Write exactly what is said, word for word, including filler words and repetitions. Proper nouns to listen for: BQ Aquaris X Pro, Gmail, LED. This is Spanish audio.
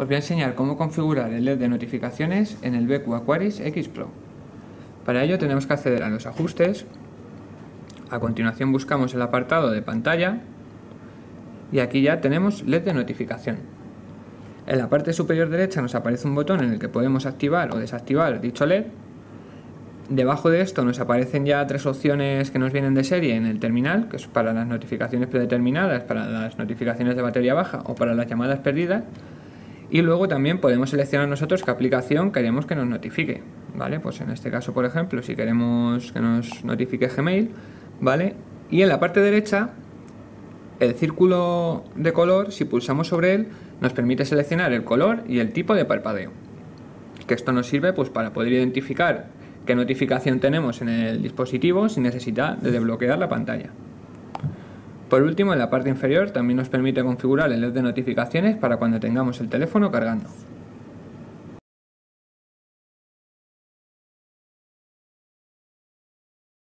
os voy a enseñar cómo configurar el L E D de notificaciones en el B Q Aquaris X Pro. Para ello tenemos que acceder a los ajustes, a continuación buscamos el apartado de pantalla y aquí ya tenemos L E D de notificación. En la parte superior derecha nos aparece un botón en el que podemos activar o desactivar dicho L E D. Debajo de esto nos aparecen ya tres opciones que nos vienen de serie en el terminal, que es para las notificaciones predeterminadas, para las notificaciones de batería baja o para las llamadas perdidas. Y luego también podemos seleccionar nosotros qué aplicación queremos que nos notifique, ¿vale? Pues en este caso, por ejemplo, si queremos que nos notifique Gmail, ¿vale? Y en la parte derecha, el círculo de color, si pulsamos sobre él, nos permite seleccionar el color y el tipo de parpadeo. Que esto nos sirve pues para poder identificar qué notificación tenemos en el dispositivo sin necesidad de desbloquear la pantalla. Por último, en la parte inferior también nos permite configurar el L E D de notificaciones para cuando tengamos el teléfono cargando.